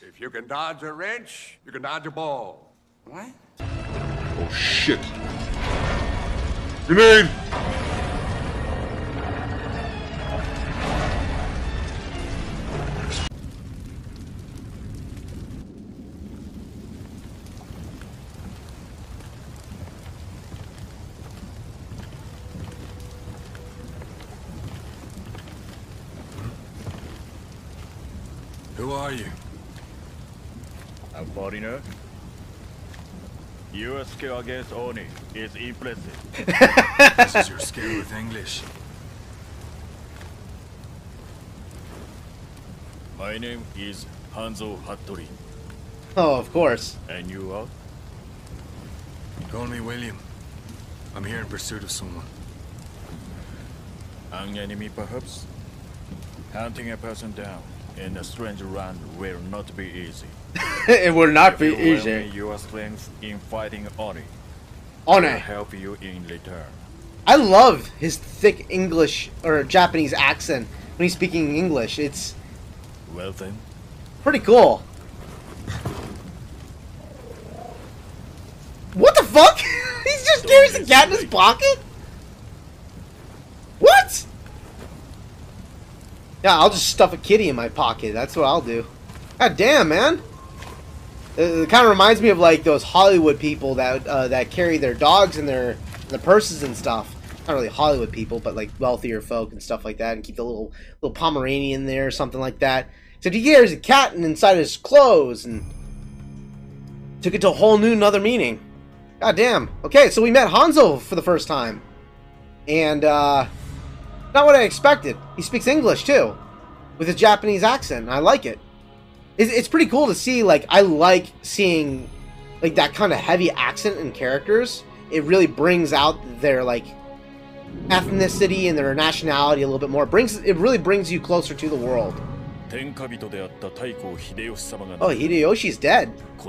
If you can dodge a wrench, you can dodge a ball. What? Oh, shit. Grenade! Who are you? A foreigner? Your skill against Oni is impressive. This is your skill with English. My name is Hanzo Hattori. Oh, of course. And you are? Call me William. I'm here in pursuit of someone. An enemy, perhaps? Hunting a person down in a strange land will not be easy. It will not if be you easy. Your strength in fighting Oni. Oni will help you in return. I love his thick English or Japanese accent when he's speaking English. It's well then. Pretty cool. What the fuck? He's just carries a cat in his pocket? What? Yeah, I'll just stuff a kitty in my pocket. That's what I'll do. God damn, man. It kind of reminds me of like those Hollywood people that that carry their dogs in their purses and stuff. Not really Hollywood people, but like wealthier folk and stuff like that, and keep the little Pomeranian there or something like that. So he carries a cat and inside his clothes and took it to a whole new another meaning. God damn. Okay, so we met Hanzo for the first time, and not what I expected. He speaks English too, with a Japanese accent. And I like it. It's pretty cool to see. Like, I like seeing like that kind of heavy accent in characters. It really brings out their like ethnicity and their nationality a little bit more. It really brings you closer to the world. Oh, Hideyoshi's dead. It's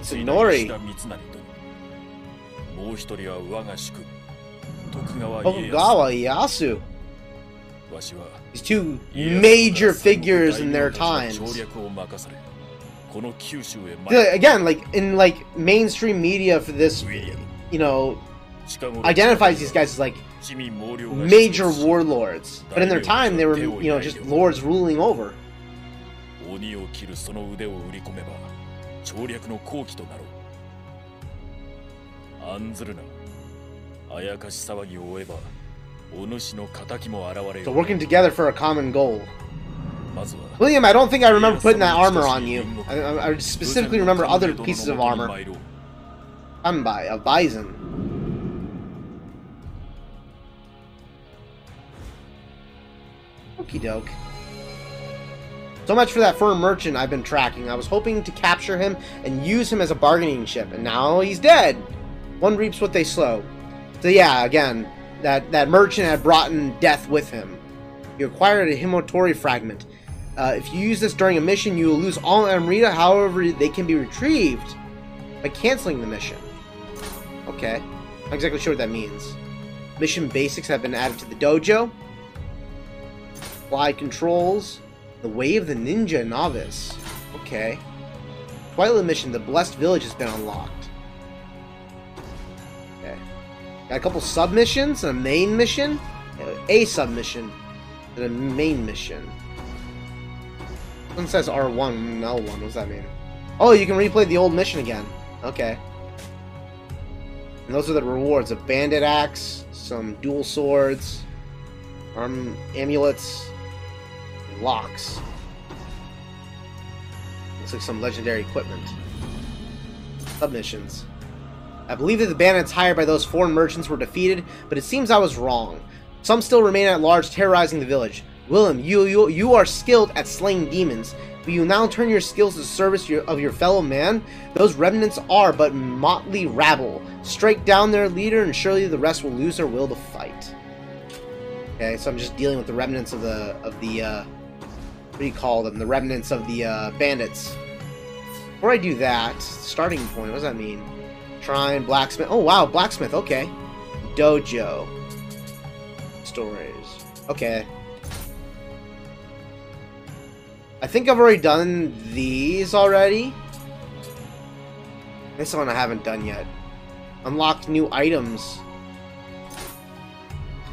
Itsunori. Tokugawa Ieyasu. These two major figures in their times. Again, like in like mainstream media for this, you know, identifies these guys as like major warlords. But in their time, they were, you know, just lords ruling over. So working together for a common goal. William, I don't think I remember putting that armor on you. I specifically remember other pieces of armor. Kanbai, a bison. Okie doke. So much for that fur merchant I've been tracking. I was hoping to capture him and use him as a bargaining chip, and now he's dead. One reaps what they sow. So yeah, again, that merchant had brought in death with him. You acquired a Himotori Fragment. If you use this during a mission, you will lose all Amrita. However, they can be retrieved by canceling the mission. Okay. Not exactly sure what that means. Mission basics have been added to the dojo. Fly controls. The Way of the Ninja Novice. Okay. Twilight mission, the Blessed Village has been unlocked. Okay. Got a couple submissions and a main mission. A submission and a main mission. One says R1 and L1. What does that mean? Oh, you can replay the old mission again. Okay. And those are the rewards. A bandit axe, some dual swords, arm amulets, locks. Looks like some legendary equipment. Submissions. I believe that the bandits hired by those foreign merchants were defeated, but it seems I was wrong. Some still remain at large, terrorizing the village. William, you are skilled at slaying demons. Will you now turn your skills to the service of your fellow man? Those remnants are but motley rabble. Strike down their leader, and surely the rest will lose their will to fight. Okay, so I'm just dealing with the remnants of the what do you call them? The remnants of the bandits. Before I do that, starting point, what does that mean? Shrine, blacksmith. Oh, wow, blacksmith, okay. Dojo. stories. Okay. I think I've already done these already. This one I haven't done yet. Unlock new items.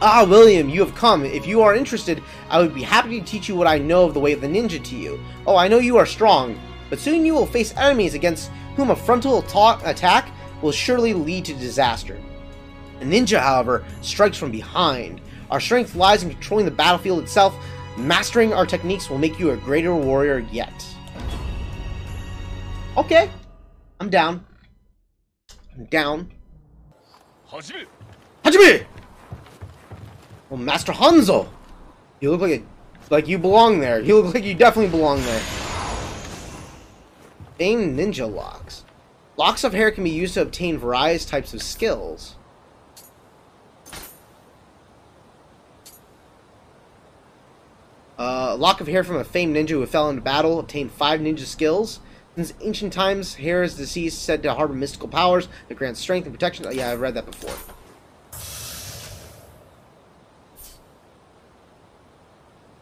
Ah, William, you have come. If you are interested, I would be happy to teach you what I know of the way of the ninja to you. Oh, I know you are strong, but soon you will face enemies against whom a frontal attack will surely lead to disaster. A ninja, however, strikes from behind. Our strength lies in controlling the battlefield itself. Mastering our techniques will make you a greater warrior yet. Okay. I'm down. I'm down. Hajime! Well, Master Hanzo, you look like you belong there. You look like you definitely belong there. Obtain ninja locks. Locks of hair can be used to obtain various types of skills. A lock of hair from a famed ninja who fell into battle obtained 5 ninja skills. Since ancient times, hair is deceased, said to harbor mystical powers that grant strength and protection. Oh, yeah, I've read that before.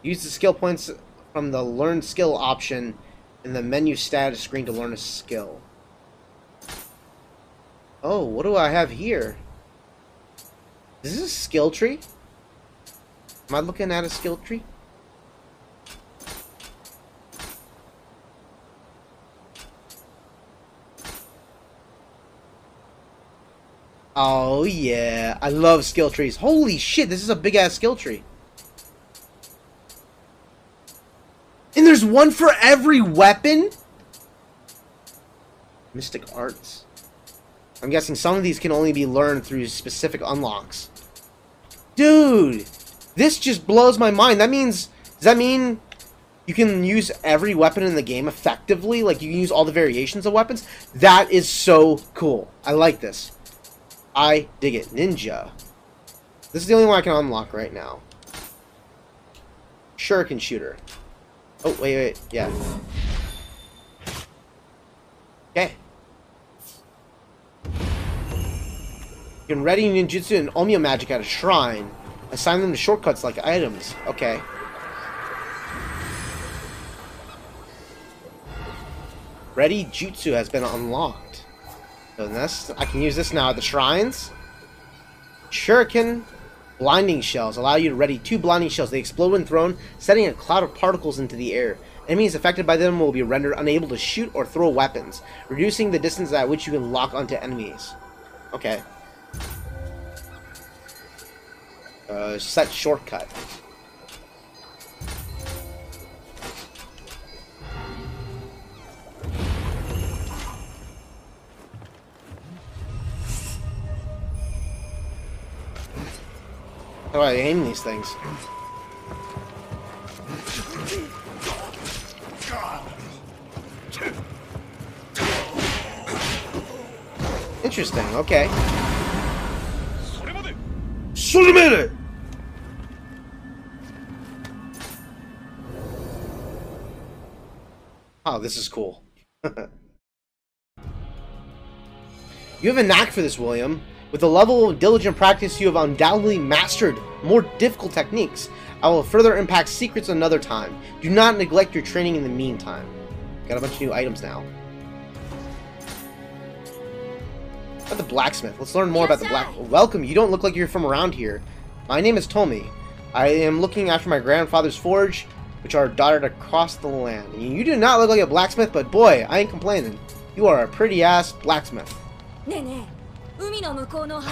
Use the skill points from the Learn Skill option in the menu status screen to learn a skill. Oh, what do I have here? Is this a skill tree? Am I looking at a skill tree? Oh, yeah. I love skill trees. Holy shit, this is a big-ass skill tree. And there's one for every weapon? Mystic Arts. I'm guessing some of these can only be learned through specific unlocks. Dude! This just blows my mind. That means... Does that mean you can use every weapon in the game effectively? Like, you can use all the variations of weapons? That is so cool. I like this. I dig it. Ninja. This is the only one I can unlock right now. Shuriken Shooter. Oh, wait, wait, yeah. Okay. You can ready ninjutsu and Omiya magic at a shrine. Assign them to shortcuts like items. Okay. Ready jutsu has been unlocked. So this, I can use this now at the shrines. Shuriken. Blinding shells allow you to ready 2 blinding shells. They explode when thrown, setting a cloud of particles into the air. Enemies affected by them will be rendered unable to shoot or throw weapons, reducing the distance at which you can lock onto enemies. Okay. Set shortcut. How do I aim these things? Interesting, okay. Sulimere! Oh, this is cool. You have a knack for this, William. With the level of diligent practice, you have undoubtedly mastered more difficult techniques. I will further unpack secrets another time. Do not neglect your training in the meantime. Got a bunch of new items now. About the blacksmith. Let's learn more about the blacksmith. Welcome. You don't look like you're from around here. My name is Tomi. I am looking after my grandfather's forge, which are dotted across the land. You do not look like a blacksmith, but boy, I ain't complaining. You are a pretty-ass blacksmith.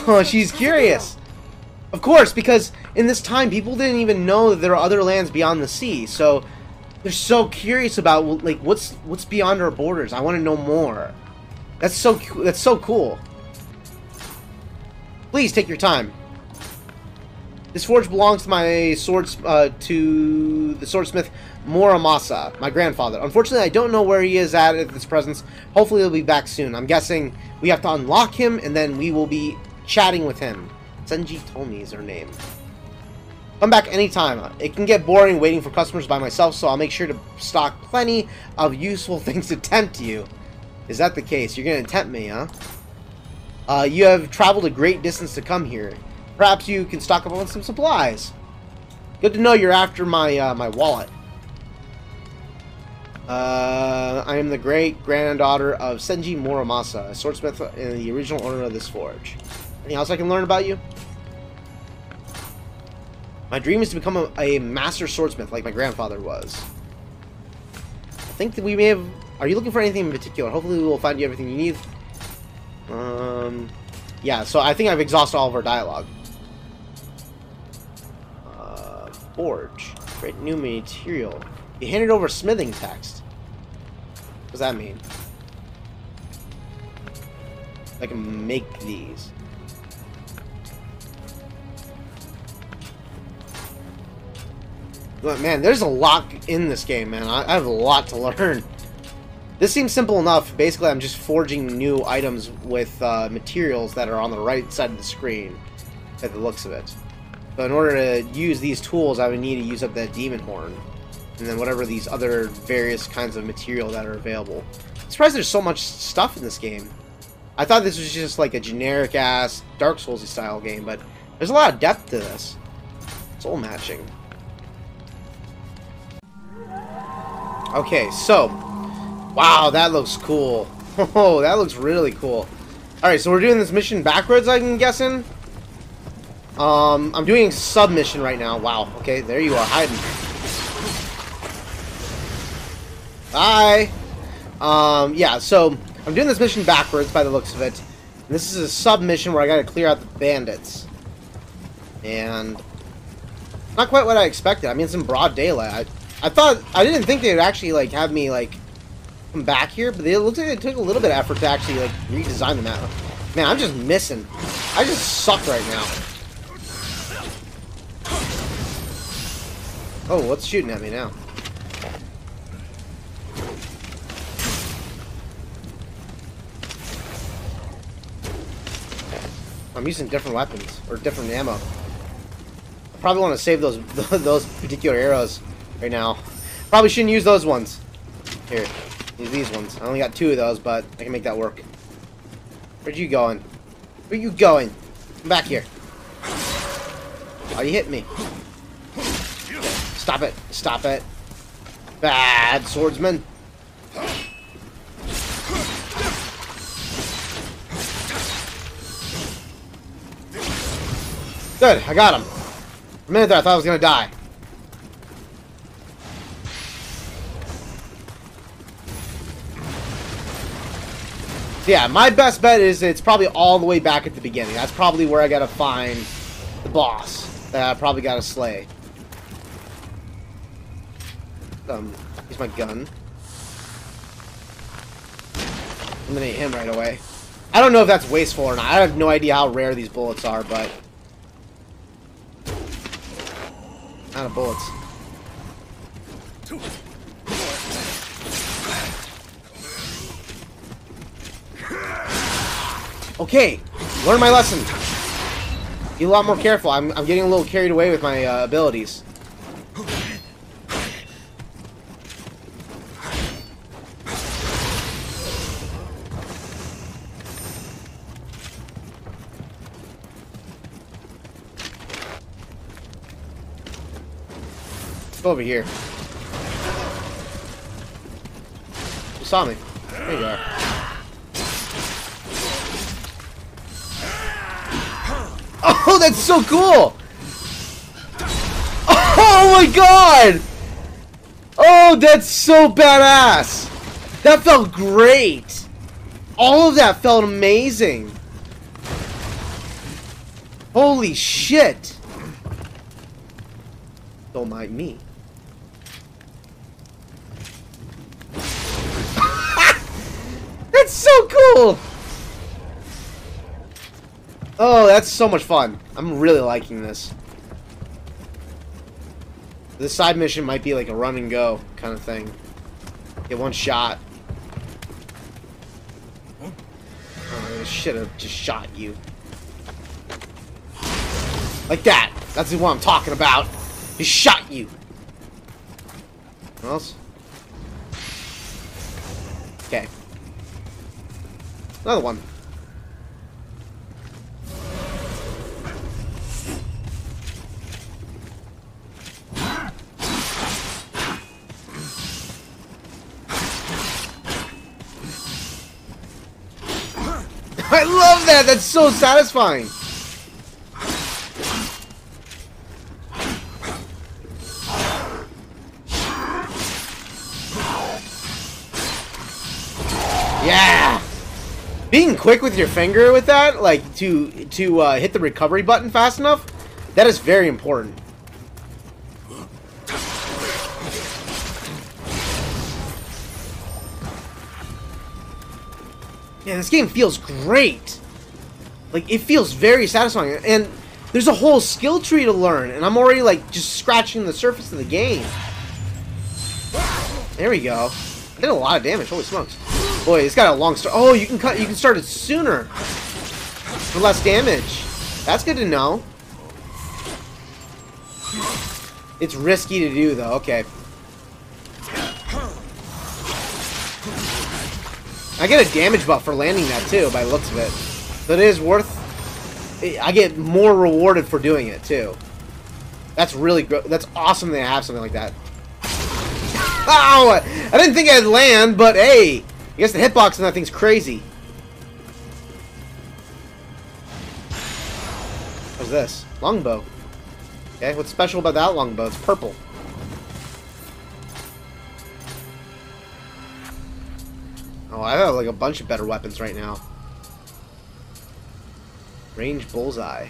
Oh, she's curious. Of course, because in this time, people didn't even know that there are other lands beyond the sea. So they're so curious about like what's beyond our borders. I want to know more. That's so cool. Please take your time. This forge belongs to my swordsmith Muramasa, my grandfather. Unfortunately, I don't know where he is at this present. Hopefully, he'll be back soon. I'm guessing we have to unlock him, and then we will be chatting with him. Senji Tomi is her name. Come back anytime. It can get boring waiting for customers by myself, so I'll make sure to stock plenty of useful things to tempt you. Is that the case? You're going to tempt me, huh? You have traveled a great distance to come here. Perhaps you can stock up on some supplies. Good to know you're after my my wallet. I am the great-granddaughter of Senji Muramasa, a swordsmith and the original owner of this forge. Anything else I can learn about you? My dream is to become a master swordsmith like my grandfather was. I think that we may have... Are you looking for anything in particular? Hopefully we will find you everything you need. Yeah, so I think I've exhausted all of our dialogue. Forge. Create new material. You handed over smithing text. What does that mean? I can make these. But man, there's a lot in this game, man. I have a lot to learn. This seems simple enough. Basically, I'm just forging new items with materials that are on the right side of the screen, at the looks of it. But in order to use these tools, I would need to use up that demon horn. And then whatever these other various kinds of material that are available. I'm surprised there's so much stuff in this game. I thought this was just like a generic-ass Dark Souls-y style game, but there's a lot of depth to this. Soul matching. Okay, so... Wow, that looks cool. Oh, that looks really cool. Alright, so we're doing this mission backwards, I'm guessing? I'm doing submission right now. Wow, okay, there you are, hiding. Bye! Yeah, so I'm doing this mission backwards by the looks of it. And this is a submission where I gotta clear out the bandits. And not quite what I expected. I mean, it's in broad daylight. I didn't think they'd actually like have me like come back here, but it looks like it took a little bit of effort to actually like redesign the map. Man, I'm just missing. I just suck right now. Oh, what's shooting at me now? I'm using different weapons or different ammo. I probably want to save those particular arrows right now. Probably shouldn't use those ones. Here, use these ones. I only got 2 of those, but I can make that work. Where'd you going? Where you going? Come back here. Oh, you hit me. Stop it. Stop it. Bad swordsman. Good, I got him. For a minute there, I thought I was gonna die. So yeah, my best bet is it's probably all the way back at the beginning. That's probably where I gotta find the boss that I probably gotta slay. Here's my gun. I'm gonna hit him right away. I don't know if that's wasteful or not. I have no idea how rare these bullets are, but... out of bullets. Okay, learn my lesson. Be a lot more careful. I'm getting a little carried away with my abilities. Over here. You saw me. There you are. Oh, that's so cool! Oh my god! Oh, that's so badass! That felt great! All of that felt amazing! Holy shit! Don't mind me. That's so cool! Oh, that's so much fun. I'm really liking this. This side mission might be like a run and go kind of thing. Get one shot. Oh, I should have just shot you. Like that. That's what I'm talking about. He shot you. What else? Okay. Another one. I love that! That's so satisfying! Yeah! Being quick with your finger with that, like, to hit the recovery button fast enough, that is very important. Yeah, this game feels great. Like, it feels very satisfying. And there's a whole skill tree to learn, and I'm already, like, just scratching the surface of the game. There we go. I did a lot of damage. Holy smokes. Boy, it's got a long start. Oh, you can cut. You can start it sooner for less damage. That's good to know. It's risky to do, though. Okay. I get a damage buff for landing that, too, by the looks of it. So it is worth... I get more rewarded for doing it, too. That's really good. That's awesome they have something like that. Ow! I didn't think I'd land, but hey! I guess the hitbox on that thing's crazy. What's this? Longbow. Okay, what's special about that longbow? It's purple. Oh, I have, like, a bunch of better weapons right now. Range bullseye.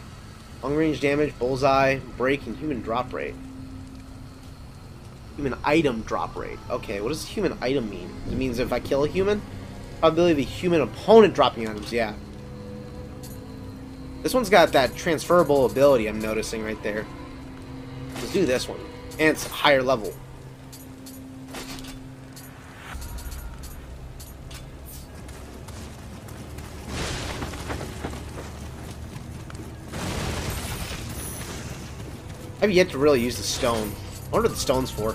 Long-range damage, bullseye, break, and human drop rate. Human item drop rate. Okay, what does human item mean? It means if I kill a human, probability of the human opponent dropping items, yeah. This one's got that transferable ability I'm noticing right there. Let's do this one. And it's higher level. I've yet to really use the stone. I wonder what the stone's for.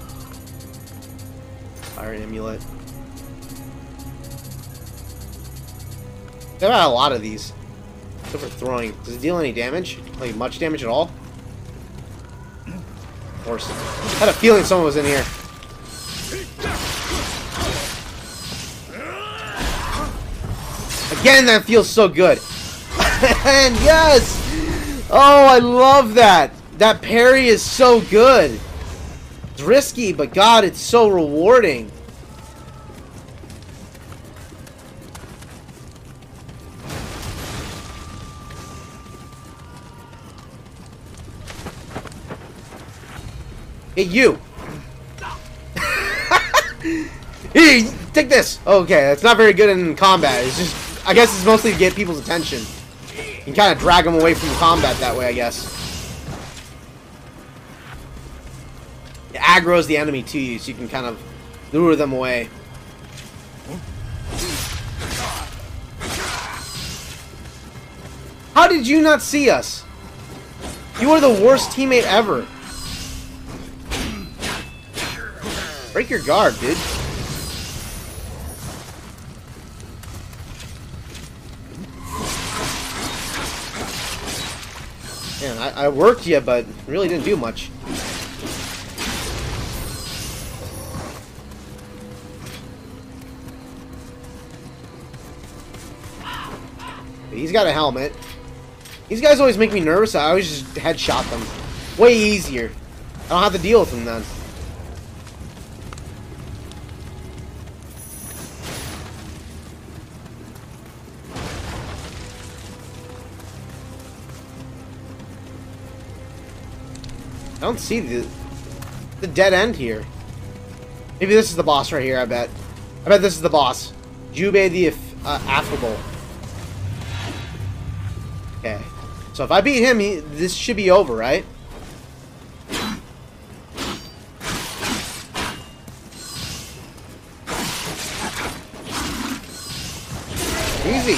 Fire amulet. I've got a lot of these. Except for throwing. Does it deal any damage? Like, much damage at all? Of course. I had a feeling someone was in here. Again, that feels so good. And yes! Oh, I love that! That parry is so good. It's risky, but God, it's so rewarding. Hey, you. Hey, take this. Okay, that's not very good in combat. It's just, I guess it's mostly to get people's attention. You can kind of drag them away from combat that way, I guess. It aggro's the enemy to you, so you can kind of lure them away. How did you not see us? You are the worst teammate ever. Break your guard, dude. Man, I worked you, but really didn't do much. He's got a helmet. These guys always make me nervous. I always just headshot them. Way easier. I don't have to deal with them then. I don't see the dead end here. Maybe this is the boss right here, I bet. I bet this is the boss. Jubei the Affable. Okay, so if I beat him, this should be over, right? Easy.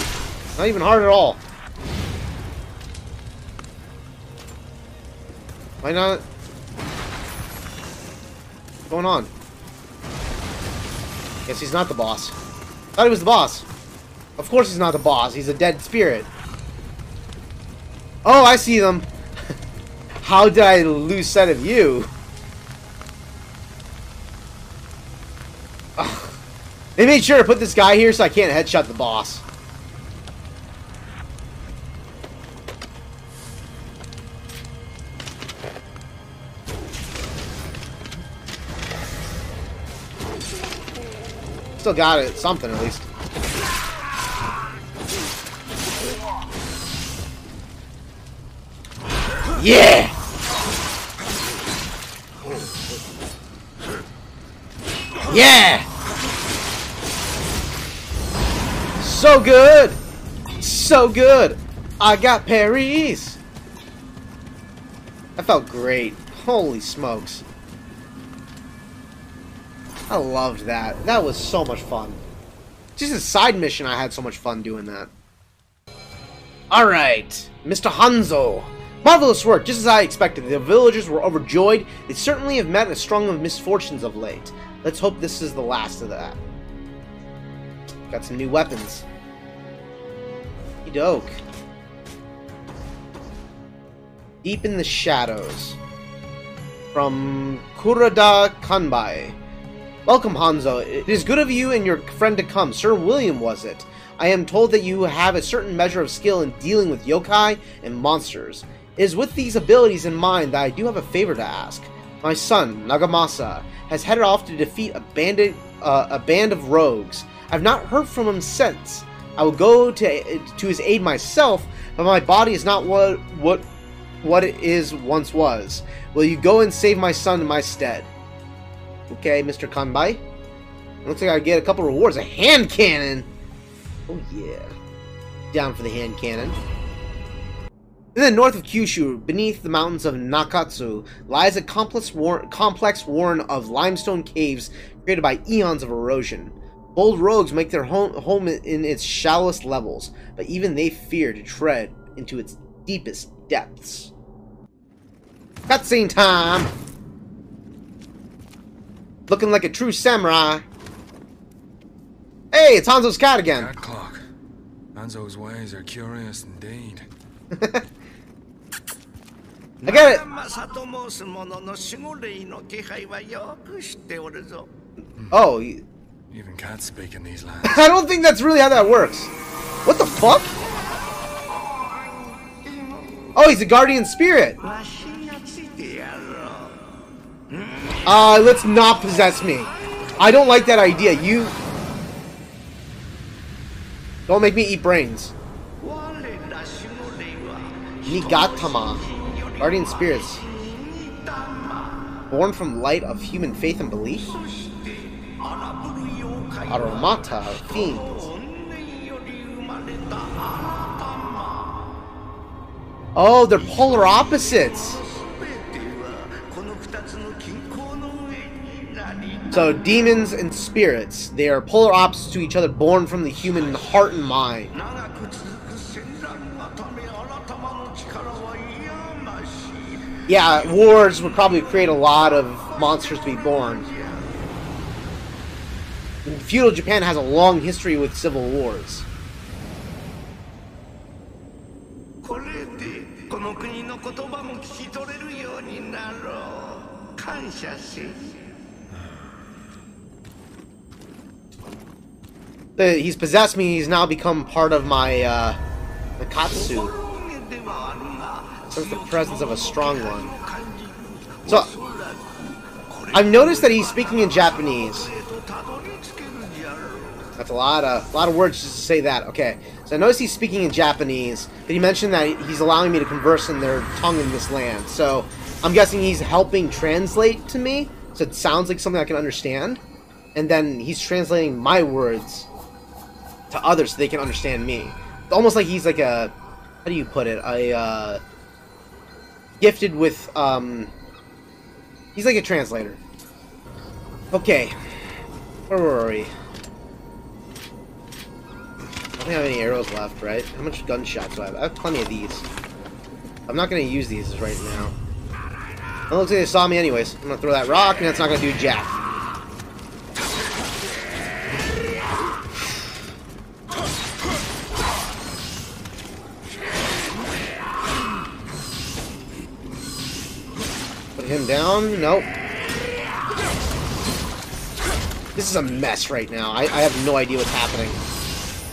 Not even hard at all. Why not? What's going on? Guess he's not the boss. Thought he was the boss. Of course he's not the boss. He's a dead spirit. Oh, I see them. How did I lose sight of you? They made sure to put this guy here so I can't headshot the boss. still got it. Something, at least. Yeah! Yeah! So good! So good! I got parries! That felt great. Holy smokes. I loved that. That was so much fun. Just a side mission, I had so much fun doing that. Alright, Mr. Hanzo. Marvelous work, just as I expected. The villagers were overjoyed. They certainly have met a strong of misfortunes of late. Let's hope this is the last of that. Got some new weapons. Doke. Deep in the shadows. From Kurada Kanbai. Welcome, Hanzo. It is good of you and your friend to come. Sir William, was it? I am told that you have a certain measure of skill in dealing with yokai and monsters. It is with these abilities in mind that I do have a favor to ask. My son, Nagamasa, has headed off to defeat a band of rogues. I have not heard from him since. I will go to his aid myself, but my body is not what it is once was. Will you go and save my son in my stead? Okay, Mr. Kanbai. Looks like I get a couple rewards. A hand cannon! Oh yeah. Down for the hand cannon. In the north of Kyushu, beneath the mountains of Nakatsu, lies a complex warren of limestone caves created by eons of erosion. Bold rogues make their home in its shallowest levels, but even they fear to tread into its deepest depths. Cutscene time! Looking like a true samurai. Hey, it's Hanzo's cat again. That clock. Hanzo's ways are curious indeed. I got it. Oh, even cats speak in these lands. I don't think that's really how that works. What the fuck? Oh, he's a guardian spirit. Let's not possess me. I don't like that idea. You don't make me eat brains. Nigatama. Guardian spirits. Born from light of human faith and belief? Aromata of fiends. Oh, they're polar opposites. So demons and spirits, they are polar opposites to each other, born from the human heart and mind. Yeah, wars would probably create a lot of monsters to be born. And feudal Japan has a long history with civil wars. He's possessed me, he's now become part of my Nakatsu. Since the presence of a strong one. So, I've noticed that he's speaking in Japanese. That's a lot of words just to say that. Okay, so I noticed he's speaking in Japanese, but he mentioned that he's allowing me to converse in their tongue in this land. So I'm guessing he's helping translate to me, so it sounds like something I can understand. And then he's translating my words to others so they can understand me. Almost like he's like a, how do you put it? Gifted with he's like a translator. Okay, where were we? I don't have any arrows left, right? How much gunshots do I have? I have plenty of these. I'm not going to use these right now. It looks like they saw me anyways. I'm going to throw that rock, and that's not going to do jack. Put him down. Nope. This is a mess right now. I have no idea what's happening.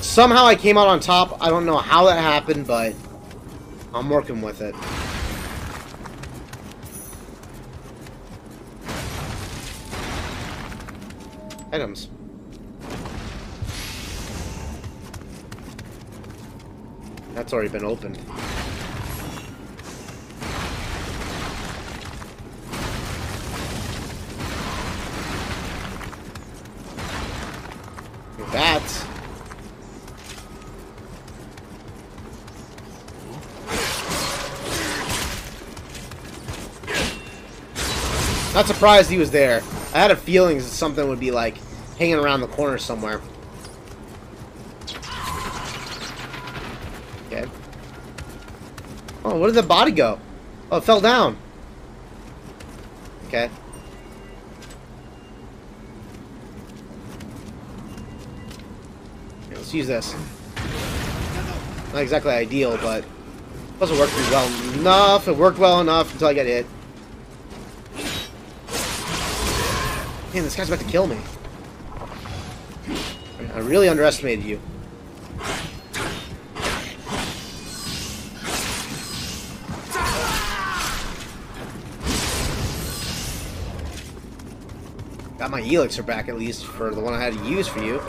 Somehow I came out on top. I don't know how that happened, but I'm working with it. Items. That's already been opened. That. Not surprised he was there. I had a feeling that something would be like hanging around the corner somewhere. Okay. Oh, where did the body go? Oh, it fell down. Okay. Let's use this. Not exactly ideal, but it doesn't work pretty well enough. It worked well enough until I got hit. Man, this guy's about to kill me. I really underestimated you. Got my elixir back at least for the one I had to use for you.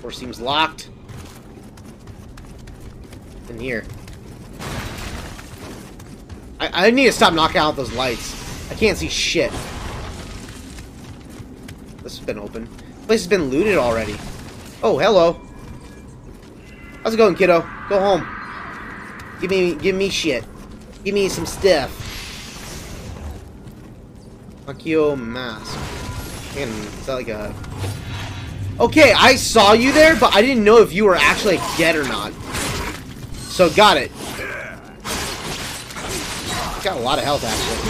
Door seems locked. In here. I need to stop knocking out those lights. I can't see shit. This has been open. The place has been looted already. Oh, hello. How's it going, kiddo? Go home. Give me shit. Give me some stuff. Akyo mask. Man, is that like a... Okay, I saw you there, but I didn't know if you were actually dead or not. So, got it. Got a lot of health, actually.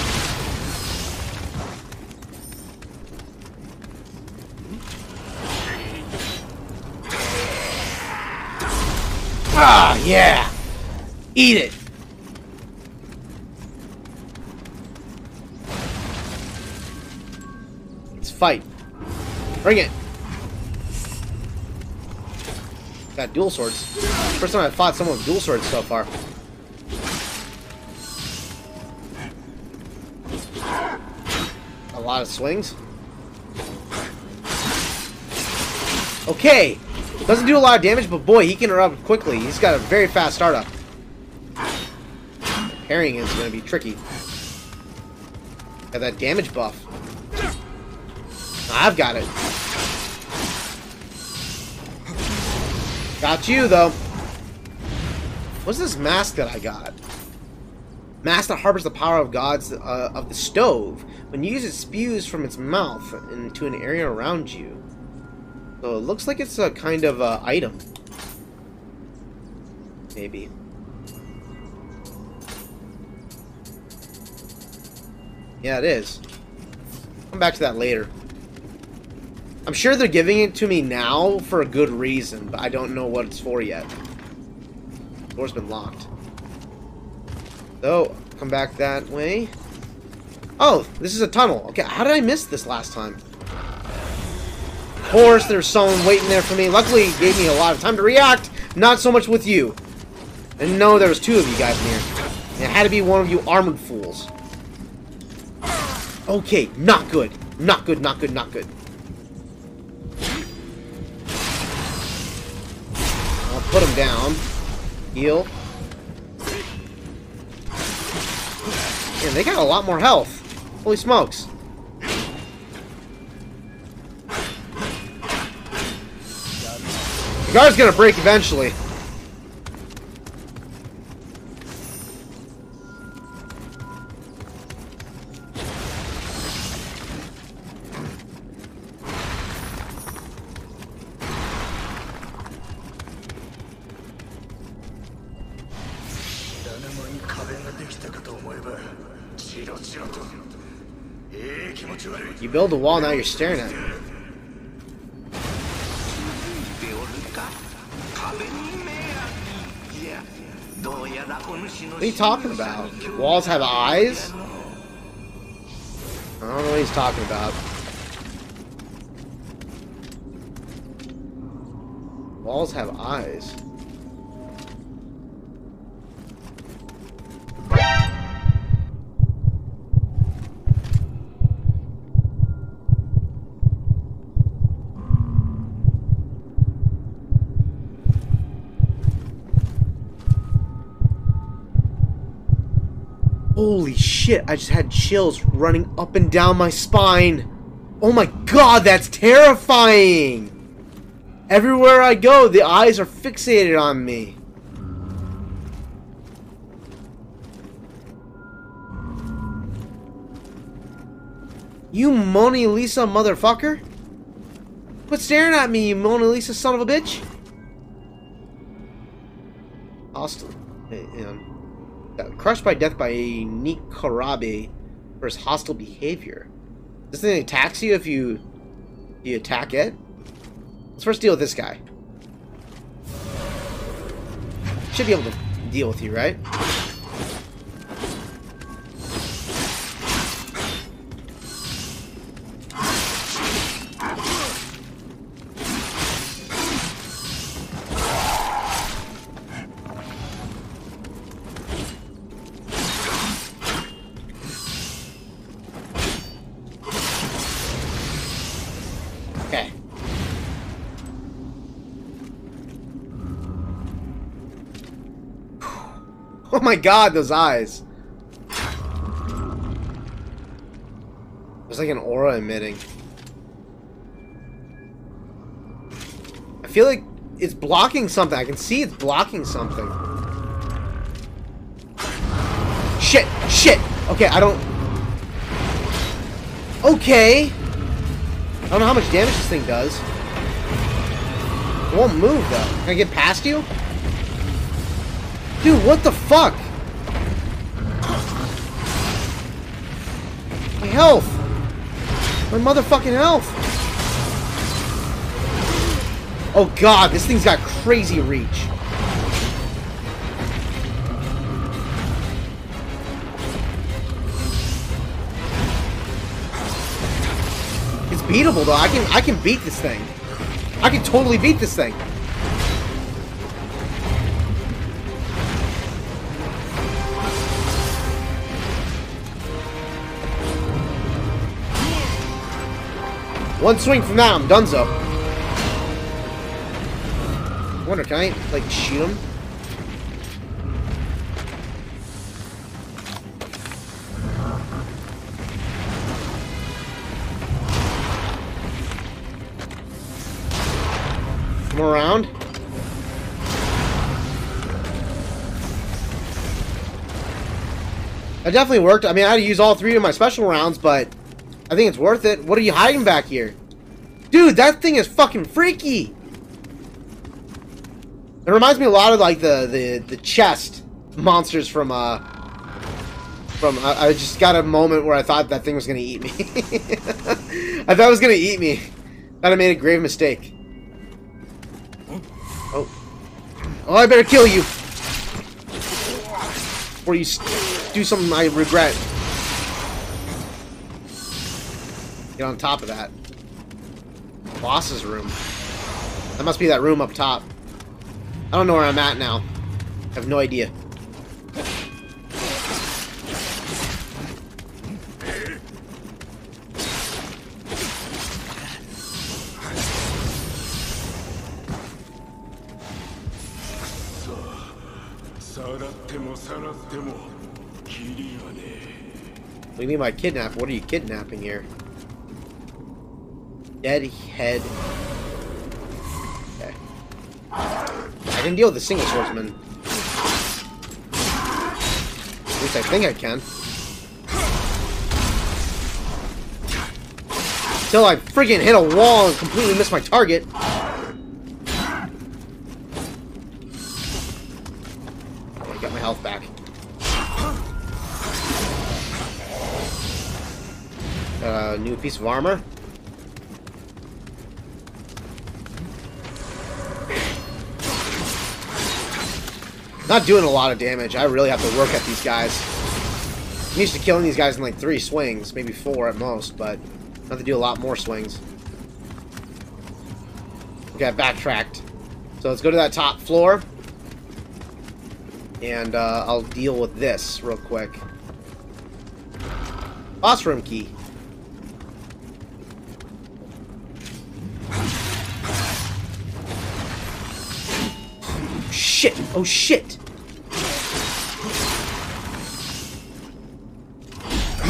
Ah, yeah! Eat it! Let's fight. Bring it! Got dual swords. First time I fought someone with dual swords so far. A lot of swings. Okay, doesn't do a lot of damage, but boy, he can erupt quickly. He's got a very fast startup. Parrying is going to be tricky. Got that damage buff. I've got it. Got you though. What's this mask that I got? Mask that harbors the power of gods of the stove. When used, it spews from its mouth into an area around you. So it looks like it's a kind of item. Maybe. Yeah, it is. Come back to that later. I'm sure they're giving it to me now for a good reason, but I don't know what it's for yet. The door's been locked. So, come back that way. Oh, this is a tunnel. Okay, how did I miss this last time? Of course, there's someone waiting there for me. Luckily, it gave me a lot of time to react. Not so much with you. And no, there was two of you guys in here. And it had to be one of you armored fools. Okay, not good. Not good, not good, not good. I'll put him down. Heal. Man, they got a lot more health. Holy smokes. The guard's gonna break eventually. You build a wall, now you're staring at it. What are you talking about? Walls have eyes? I don't know what he's talking about. Walls have eyes. Holy shit, I just had chills running up and down my spine. Oh my god, that's terrifying! Everywhere I go, the eyes are fixated on me. You Mona Lisa motherfucker! Quit staring at me, you Mona Lisa son of a bitch! Hostile. Crushed by death by a Nikarabe for his hostile behavior. This thing attacks you if you attack it? Let's first deal with this guy. Should be able to deal with you, right? Oh my god, those eyes. There's like an aura emitting. I feel like it's blocking something. I can see it's blocking something. Shit, shit. Okay, I don't... Okay. I don't know how much damage this thing does. It won't move, though. Can I get past you? Dude, what the fuck? My health! My motherfucking health! Oh god, this thing's got crazy reach. It's beatable though, I can beat this thing. I can totally beat this thing. One swing from that, I'm donezo. I wonder, can I, like, shoot him? Come around. That definitely worked. I mean, I had to use all three of my special rounds, but... I think it's worth it. What are you hiding back here? Dude, that thing is fucking freaky! It reminds me a lot of, like, the chest monsters from... I just got a moment where I thought that thing was gonna eat me. I thought it was gonna eat me. Thought I made a grave mistake. Oh. Oh, I better kill you! Before you do something I regret. Get on top of that. Boss's room. That must be that room up top. I don't know where I'm at now. I have no idea. What do you mean by kidnap? What are you kidnapping here? Dead head. Okay. I can deal with the single swordsman. At least I think I can. Until I freaking hit a wall and completely miss my target. Oh, I got my health back. New piece of armor. Not doing a lot of damage. I really have to work at these guys. I'm used to killing these guys in like 3 swings, maybe 4 at most, but I have to do a lot more swings. Okay, I backtracked. So let's go to that top floor. And I'll deal with this real quick. Boss room key. Shit! Oh shit!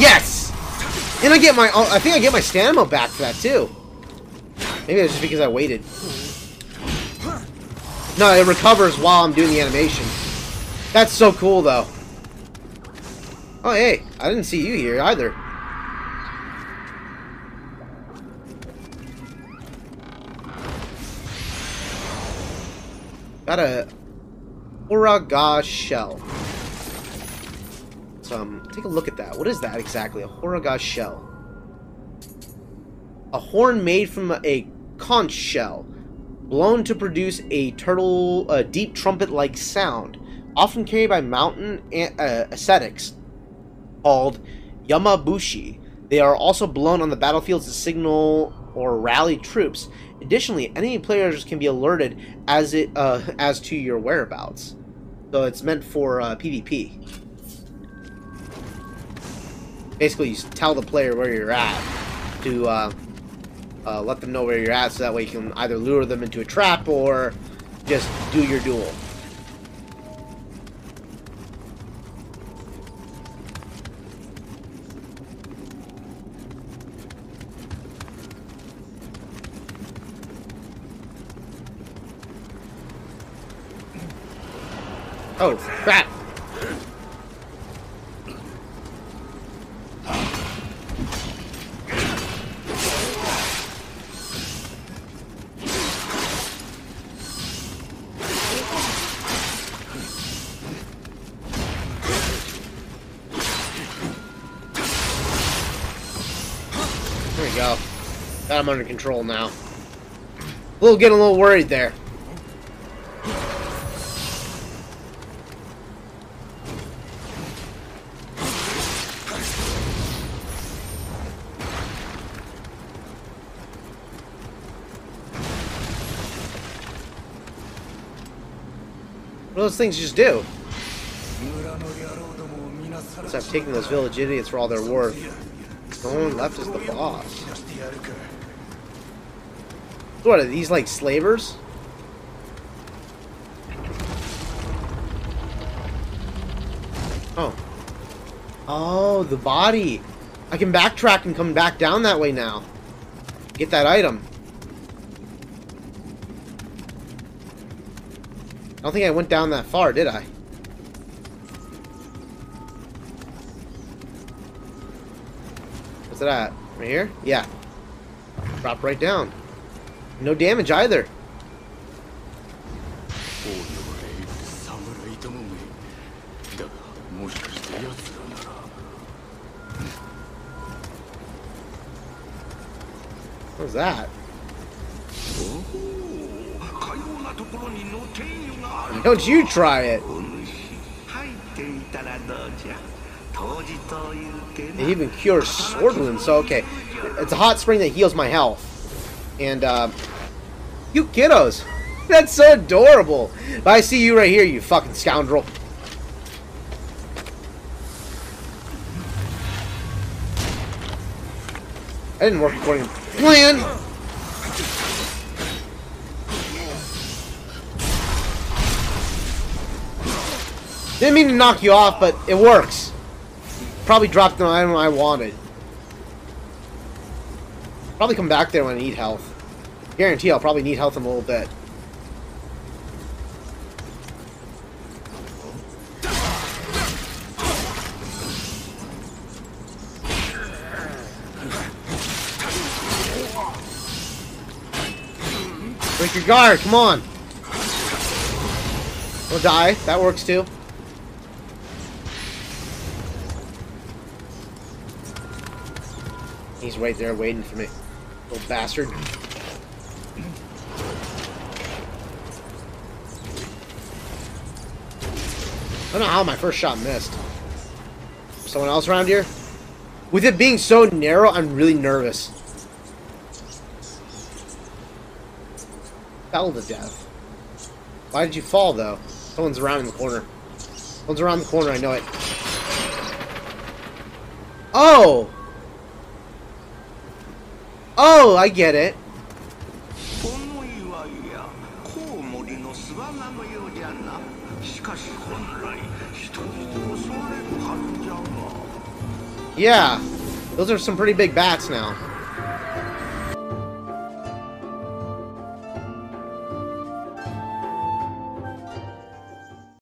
Yes! And I get my... I think I get my stamina back for that, too. Maybe that's just because I waited. No, it recovers while I'm doing the animation. That's so cool, though. Oh, hey. I didn't see you here, either. Got a... Horagai shell. Let's take a look at that. What is that exactly? A Horagai shell. A horn made from a conch shell, blown to produce a turtle, a deep trumpet-like sound, often carried by mountain ascetics called Yamabushi. They are also blown on the battlefields to signal or rally troops. Additionally, enemy players can be alerted as to your whereabouts. So it's meant for PvP. Basically, you tell the player where you're at to let them know where you're at, so that way you can either lure them into a trap or just do your duel. Oh, crap! There we go. Got him under control now. Getting a little worried there. Those things just do. So I've taken those village idiots for all they're worth. No one left is the boss. What are these, like slavers? Oh. Oh, the body. I can backtrack and come back down that way now. Get that item. I don't think I went down that far, did I? What's it at? Right here? Yeah. Drop right down. No damage either. What was that? Don't you try it! It even cures sword wounds, so okay. It's a hot spring that heals my health. And, you kiddos! That's so adorable! But I see you right here, you fucking scoundrel. That didn't work according to plan! Didn't mean to knock you off, but it works. Probably dropped an item I wanted. Probably come back there when I need health. Guarantee I'll probably need health in a little bit. Break your guard, come on. Or die, that works too. He's right there waiting for me. Little bastard. I don't know how my first shot missed. Someone else around here? With it being so narrow, I'm really nervous. Fell to death. Why did you fall, though? Someone's around in the corner. Someone's around the corner, I know it. Oh! Oh, I get it. Yeah, those are some pretty big bats now.